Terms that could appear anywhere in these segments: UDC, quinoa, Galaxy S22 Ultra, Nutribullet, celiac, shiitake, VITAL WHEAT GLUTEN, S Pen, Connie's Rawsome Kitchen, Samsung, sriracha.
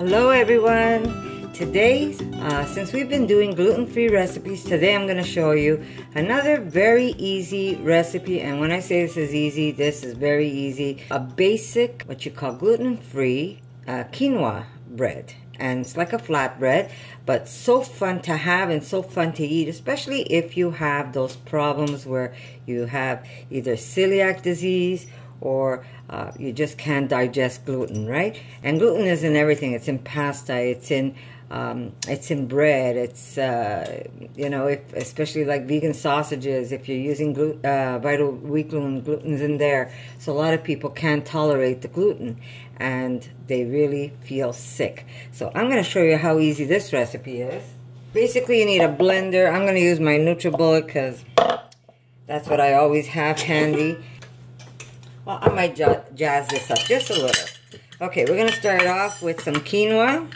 Hello everyone! Today, since we've been doing gluten-free recipes, today I'm going to show you another very easy recipe. And when I say this is easy, this is very easy. A basic, what you call gluten-free quinoa bread. And it's like a flatbread, but so fun to have and so fun to eat, especially if you have those problems where you have either celiac disease or you just can't digest gluten, right? And gluten is in everything. It's in pasta, it's in bread, it's, you know, especially like vegan sausages, if you're using Vital Wheat Gluten, gluten's in there. So a lot of people can't tolerate the gluten and they really feel sick. So I'm gonna show you how easy this recipe is. Basically you need a blender. I'm gonna use my Nutribullet because that's what I always have handy. Well, I might jazz this up just a little. Okay, we're gonna start off with some quinoa.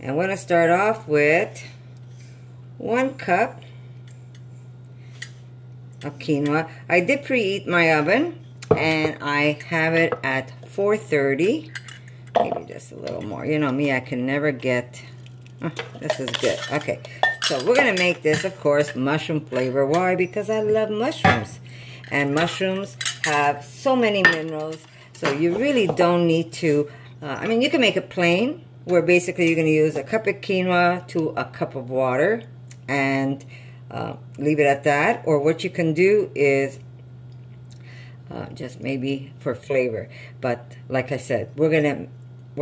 And we're gonna start off with 1 cup of quinoa. I did preheat my oven and I have it at 430. Maybe just a little more. You know me, I can never get, this is good. Okay, so we're gonna make this, of course, mushroom flavor. Why? Because I love mushrooms. And mushrooms have so many minerals, so you really don't need to, I mean, you can make it plain, where basically you're going to use 1 cup of quinoa to 1 cup of water and leave it at that. Or what you can do is just maybe for flavor. But like I said, we're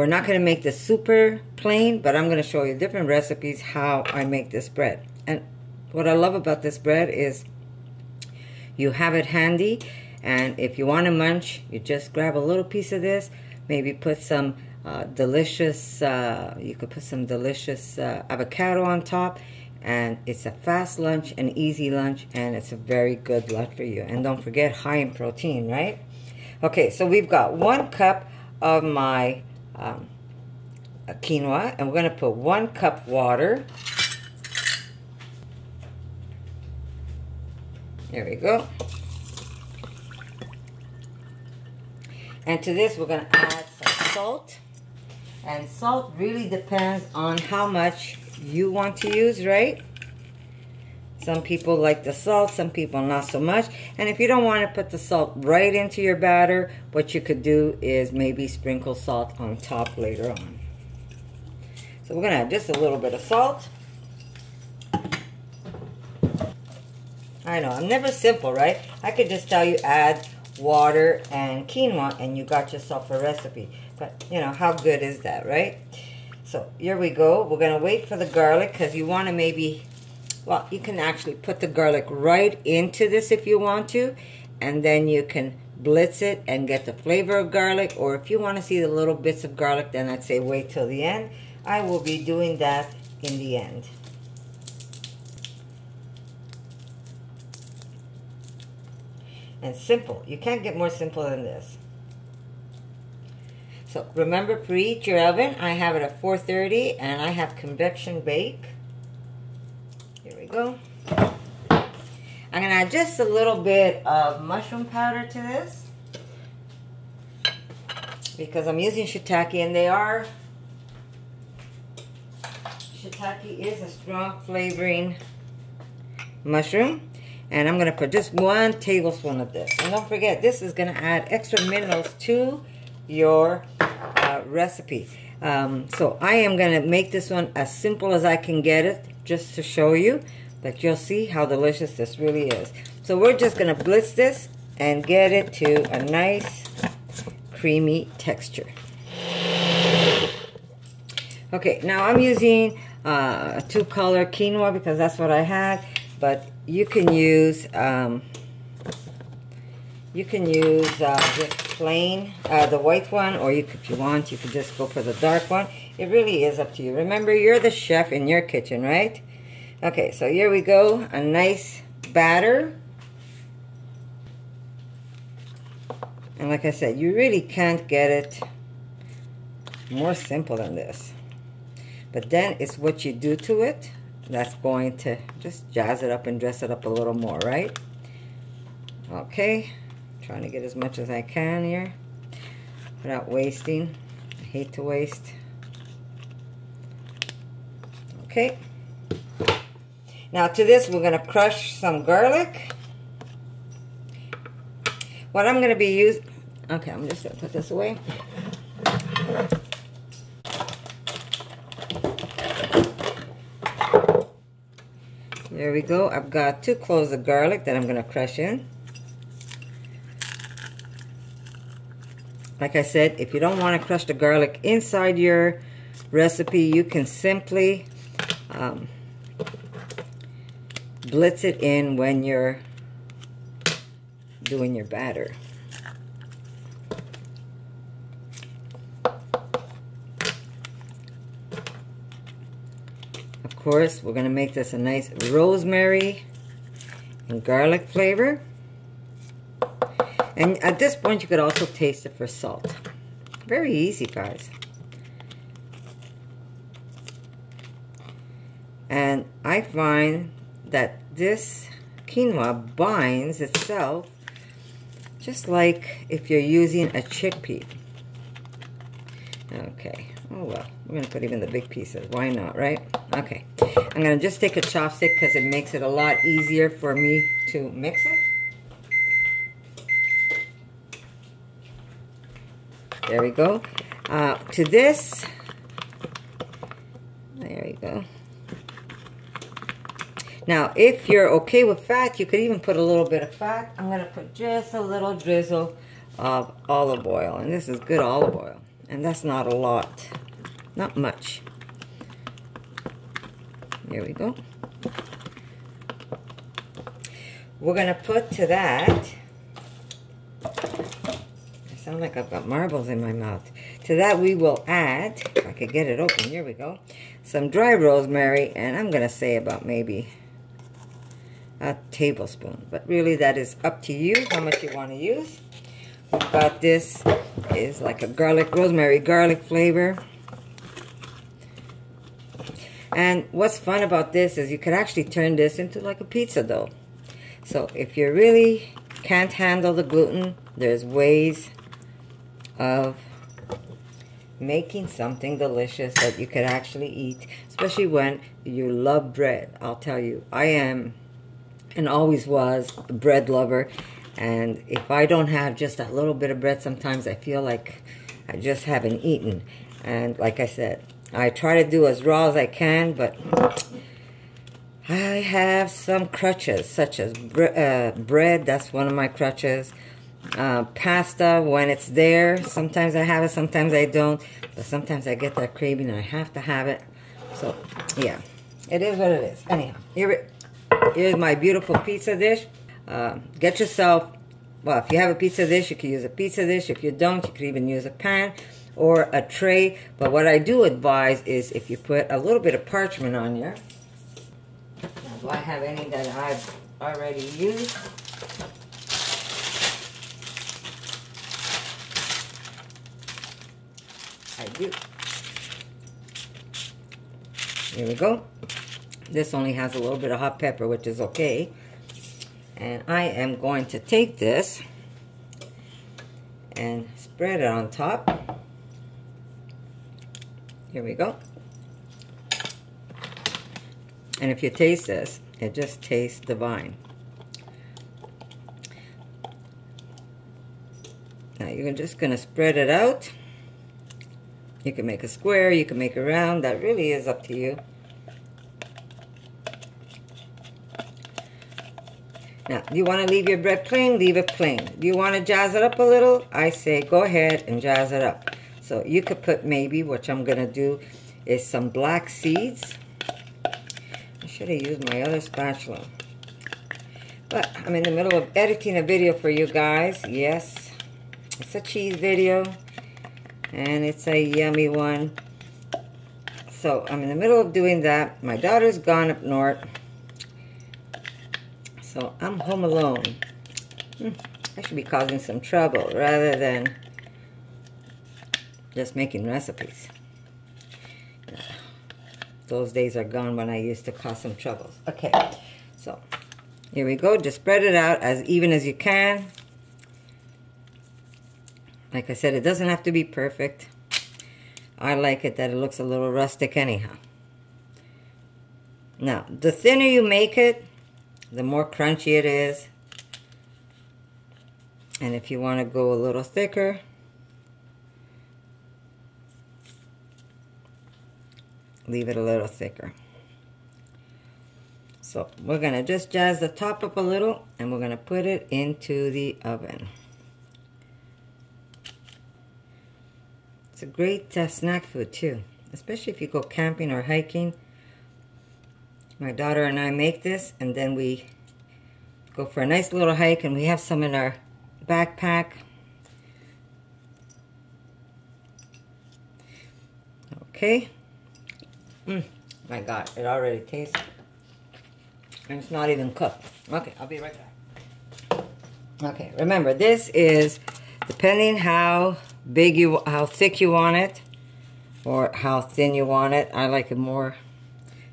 not going to make this super plain, but I'm going to show you different recipes how I make this bread. And what I love about this bread is you have it handy, and if you want to munch, you just grab a little piece of this, maybe put some delicious, you could put some delicious avocado on top, and it's a fast lunch, an easy lunch, and it's a very good lunch for you. And don't forget, high in protein, right? Okay, so we've got 1 cup of my quinoa, and we're going to put 1 cup water. There we go. And to this, we're going to add some salt. And salt really depends on how much you want to use, right? Some people like the salt, some people not so much. And if you don't want to put the salt right into your batter, what you could do is maybe sprinkle salt on top later on. So we're going to add just a little bit of salt. I know, I'm never simple, right? I could just tell you add water and quinoa and you got yourself a recipe. But, you know, how good is that, right? So, here we go. We're going to wait for the garlic because you want to maybe, well, you can actually put the garlic right into this if you want to. And then you can blitz it and get the flavor of garlic. Or if you want to see the little bits of garlic, then I'd say wait till the end. I will be doing that in the end. And simple. You can't get more simple than this. So remember, preheat your oven. I have it at 430 and I have convection bake. Here we go. I'm going to add just a little bit of mushroom powder to this because I'm using shiitake and they are, shiitake is a strong flavoring mushroom. And I'm going to put just 1 tablespoon of this. And don't forget, this is going to add extra minerals to your recipe. So I am going to make this one as simple as I can get it, just to show you. But you'll see how delicious this really is. So we're just going to blitz this and get it to a nice, creamy texture. Okay, now I'm using a 2-color quinoa because that's what I had. But you can use just plain, the white one, or you could, if you want, you could just go for the dark one. It really is up to you. Remember, you're the chef in your kitchen, right? Okay, so here we go, a nice batter. And like I said, you really can't get it more simple than this. But then it's what you do to it that's going to just jazz it up and dress it up a little more, right? Okay, trying to get as much as I can here without wasting. I hate to waste. Okay. Now to this we're going to crush some garlic. What I'm going to be using... Okay, I'm just going to put this away. There we go. I've got 2 cloves of garlic that I'm going to crush in. Like I said, if you don't want to crush the garlic inside your recipe, you can simply blitz it in when you're doing your batter. Of course, we're going to make this a nice rosemary and garlic flavor. And at this point, you could also taste it for salt. Very easy, guys. And I find that this quinoa binds itself just like if you're using a chickpea. Okay. Oh, well. We're going to put even the big pieces. Why not, right? Okay. I'm going to just take a chopstick because it makes it a lot easier for me to mix it. There we go. To this, there we go. Now, if you're okay with fat, you could even put a little bit of fat. I'm going to put just a little drizzle of olive oil. And this is good olive oil. And that's not a lot. Not much. There we go. We're going to put to that... I sound like I've got marbles in my mouth. To that we will add, if I could get it open, here we go, some dry rosemary, and I'm going to say about maybe a tablespoon. But really that is up to you how much you want to use. We've got this is like a garlic, rosemary garlic flavor. And what's fun about this is you could actually turn this into like a pizza dough. So if you really can't handle the gluten, there's ways of making something delicious that you could actually eat, especially when you love bread. I'll tell you, I am and always was a bread lover, and if I don't have just a little bit of bread, sometimes I feel like I just haven't eaten. And like I said, I try to do as raw as I can, but I have some crutches, such as bread, that's one of my crutches. Pasta, when it's there, sometimes I have it, sometimes I don't, but sometimes I get that craving and I have to have it. So yeah, it is what it is. Anyhow, here's my beautiful pizza dish. Get yourself, well, if you have a pizza dish, you can use a pizza dish. If you don't, you could even use a pan or a tray. But what I do advise is if you put a little bit of parchment on here. Now, do I have any that I've already used? I do. Here we go. This only has a little bit of hot pepper, which is okay. And I am going to take this and spread it on top. Here we go. And if you taste this, it just tastes divine. Now you're just going to spread it out. You can make a square, you can make a round, that really is up to you. Now, do you want to leave your bread plain? Leave it plain. Do you want to jazz it up a little? I say go ahead and jazz it up. So you could put maybe, which I'm going to do, is some black seeds. I should have used my other spatula. But I'm in the middle of editing a video for you guys. Yes, it's a cheese video. And it's a yummy one. So I'm in the middle of doing that. My daughter's gone up north. So I'm home alone. I should be causing some trouble rather than just making recipes. Those days are gone when I used to cause some troubles. Okay, so here we go. Just spread it out as even as you can. Like I said, it doesn't have to be perfect. I like it that it looks a little rustic anyhow. Now, the thinner you make it, the more crunchy it is. And if you want to go a little thicker, leave it a little thicker. So we're going to just jazz the top up a little, and we're going to put it into the oven. It's a great snack food too, especially if you go camping or hiking. My daughter and I make this, and then we go for a nice little hike, and we have some in our backpack. Okay. My God, it already tastes, and it's not even cooked. Okay, I'll be right back. Okay, remember, this is depending how thick you want it, or how thin you want it. I like it more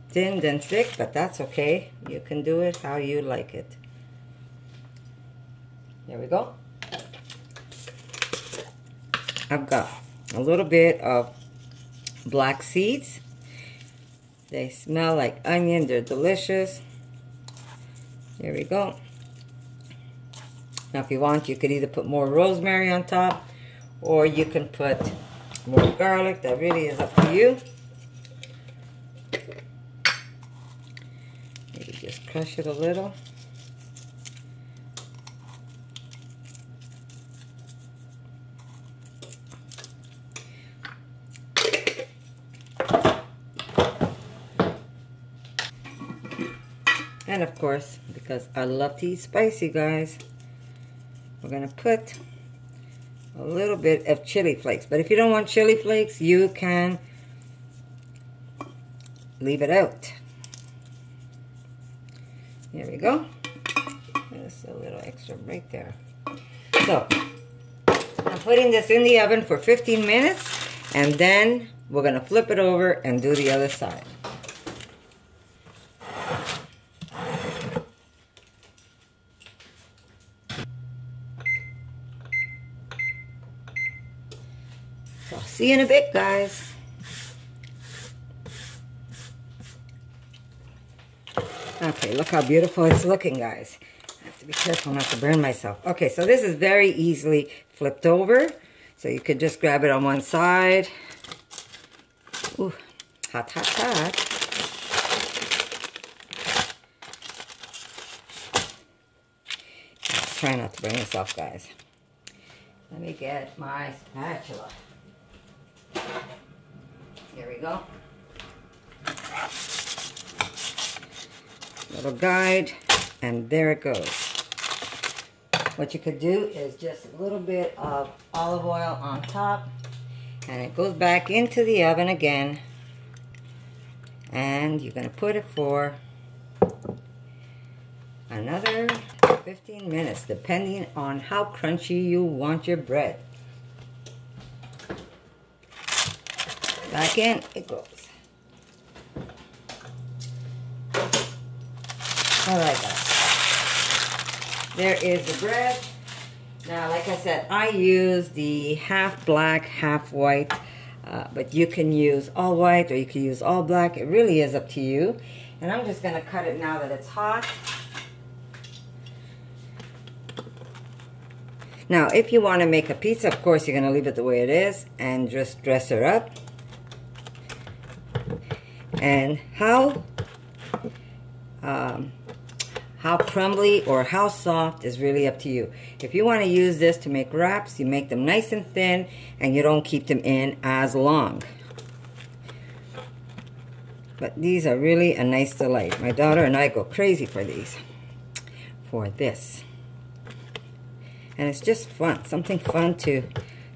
thin than thick, but that's okay. You can do it how you like it. There we go. I've got a little bit of black seeds. They smell like onion. They're delicious. There we go. Now if you want, you could either put more rosemary on top, or you can put more garlic. That really is up to you. Maybe just crush it a little. And of course, because I love to eat spicy, guys, we're going to put a little bit of chili flakes. But if you don't want chili flakes, you can leave it out. There we go. There's a little extra right there. So, I'm putting this in the oven for 15 minutes, and then we're going to flip it over and do the other side. See you in a bit, guys. Okay, look how beautiful it's looking, guys. I have to be careful not to burn myself. Okay, so this is very easily flipped over. So you could just grab it on one side. Ooh, hot, hot, hot. Try not to burn myself, guys. Let me get my spatula. Here we go. Little guide, and there it goes. What you could do is just a little bit of olive oil on top, and it goes back into the oven again. And you're going to put it for another 15 minutes, depending on how crunchy you want your bread. Back in it goes. All right, guys. There is the bread. Now, like I said, I use the half black, half white, but you can use all white or you can use all black. It really is up to you. And I'm just gonna cut it now that it's hot. Now, if you wanna make a pizza, of course, you're gonna leave it the way it is and just dress her up. And how crumbly or how soft is really up to you. If you want to use this to make wraps, you make them nice and thin, and you don't keep them in as long. But these are really a nice delight. My daughter and I go crazy for these, for this. And it's just fun, something fun to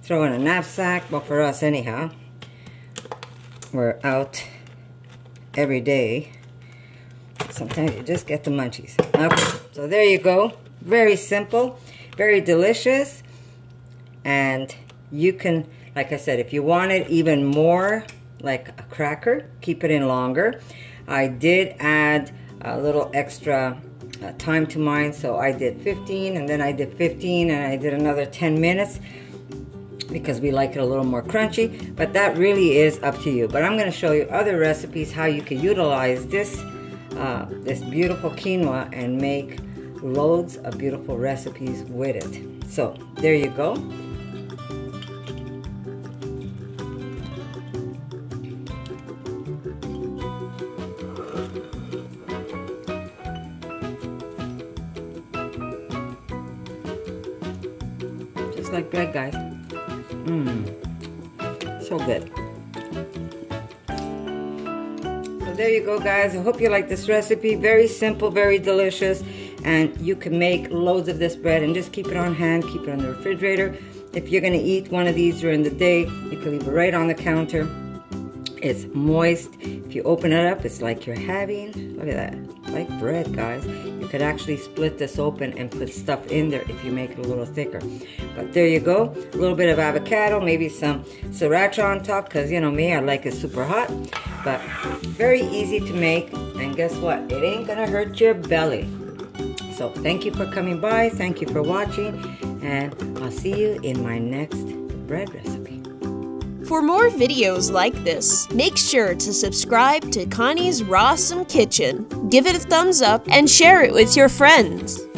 throw in a knapsack, well, for us anyhow. We're out every day. Sometimes you just get the munchies. Okay, so there you go. Very simple, very delicious, and you can, like I said, if you want it even more like a cracker, keep it in longer. I did add a little extra time to mine, so I did 15, and then I did 15, and I did another 10 minutes. because we like it a little more crunchy, but that really is up to you. But I'm going to show you other recipes how you can utilize this beautiful quinoa and make loads of beautiful recipes with it. So there you go. Just like bread, guys. So good. So there you go, guys. I hope you like this recipe. Very simple, very delicious. And you can make loads of this bread and just keep it on hand, keep it on the refrigerator. If you're going to eat one of these during the day, you can leave it right on the counter. It's moist. If you open it up, it's like you're having, look at that, like bread, guys. You could actually split this open and put stuff in there if you make it a little thicker. But there you go, a little bit of avocado, maybe some sriracha on top, because you know me, I like it super hot. But very easy to make, and guess what, it ain't gonna hurt your belly. So thank you for coming by, thank you for watching, and I'll see you in my next bread recipe. For more videos like this, make sure to subscribe to Connie's Rawsome Kitchen, give it a thumbs up, and share it with your friends.